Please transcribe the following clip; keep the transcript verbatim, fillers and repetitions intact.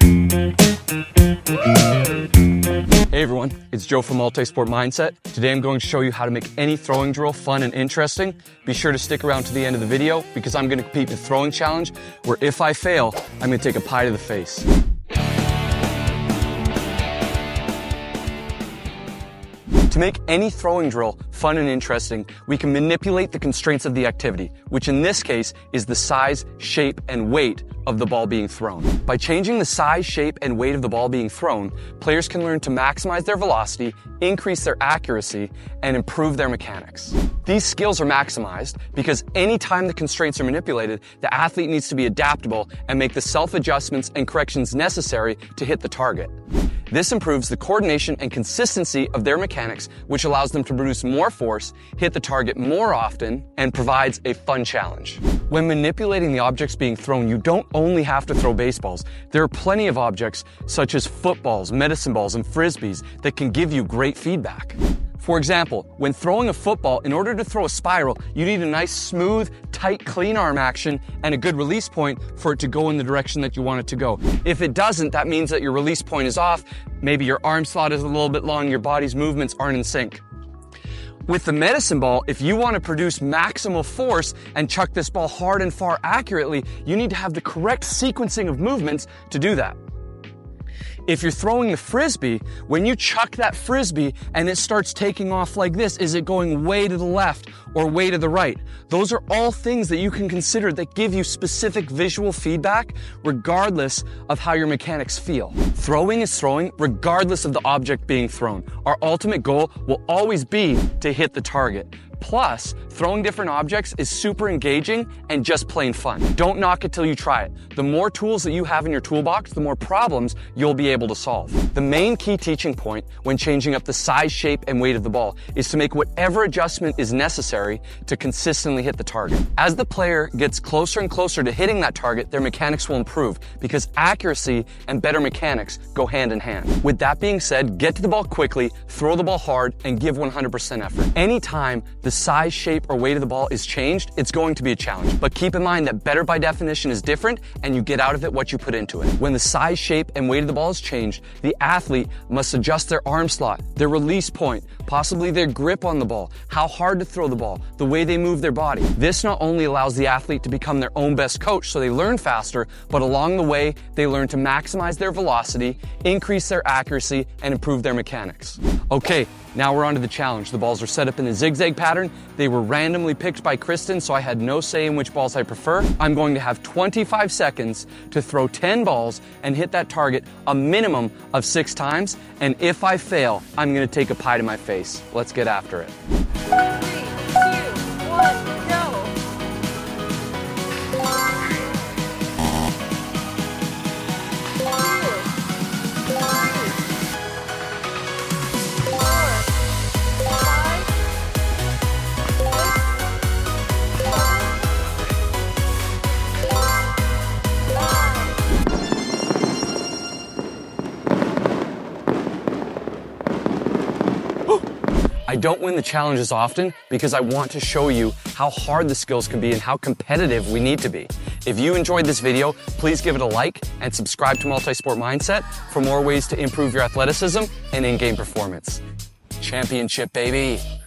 Hey everyone, it's Joe from Multisport Mindset. Today I'm going to show you how to make any throwing drill fun and interesting. Be sure to stick around to the end of the video because I'm going to compete in a throwing challenge where if I fail, I'm going to take a pie to the face. To make any throwing drill fun and interesting, we can manipulate the constraints of the activity, which in this case is the size, shape, and weight of the ball being thrown. By changing the size, shape, and weight of the ball being thrown, players can learn to maximize their velocity, increase their accuracy, and improve their mechanics. These skills are maximized because any time the constraints are manipulated, the athlete needs to be adaptable and make the self-adjustments and corrections necessary to hit the target. This improves the coordination and consistency of their mechanics, which allows them to produce more force, hit the target more often, and provides a fun challenge. When manipulating the objects being thrown, you don't only have to throw baseballs. There are plenty of objects, such as footballs, medicine balls, and frisbees, that can give you great feedback. For example, when throwing a football, in order to throw a spiral, you need a nice, smooth, tight, clean arm action and a good release point for it to go in the direction that you want it to go. If it doesn't, that means that your release point is off, maybe your arm slot is a little bit long, your body's movements aren't in sync. With the medicine ball, if you want to produce maximal force and chuck this ball hard and far accurately, you need to have the correct sequencing of movements to do that. If you're throwing the frisbee, when you chuck that frisbee and it starts taking off like this, is it going way to the left or way to the right? Those are all things that you can consider that give you specific visual feedback regardless of how your mechanics feel. Throwing is throwing regardless of the object being thrown. Our ultimate goal will always be to hit the target. Plus, throwing different objects is super engaging and just plain fun. Don't knock it till you try it. The more tools that you have in your toolbox, the more problems you'll be able to solve. The main key teaching point when changing up the size, shape, and weight of the ball is to make whatever adjustment is necessary to consistently hit the target. As the player gets closer and closer to hitting that target, their mechanics will improve because accuracy and better mechanics go hand in hand. With that being said, get to the ball quickly, throw the ball hard, and give one hundred percent effort. Anytime the size, shape, or weight of the ball is changed, it's going to be a challenge. But keep in mind that better by definition is different, and you get out of it what you put into it. When the size, shape, and weight of the ball is changed, the athlete must adjust their arm slot, their release point, possibly their grip on the ball, how hard to throw the ball, the way they move their body. This not only allows the athlete to become their own best coach so they learn faster, but along the way, they learn to maximize their velocity, increase their accuracy, and improve their mechanics. Okay, now we're on to the challenge. The balls are set up in a zigzag pattern. They were randomly picked by Kristen, so I had no say in which balls I prefer. I'm going to have twenty-five seconds to throw ten balls and hit that target a minimum of six times. And if I fail, I'm gonna take a pie to my face. Let's get after it. Three, two, one, go. I don't win the challenges often because I want to show you how hard the skills can be and how competitive we need to be. If you enjoyed this video, please give it a like and subscribe to Multisport Mindset for more ways to improve your athleticism and in-game performance. Championship, baby.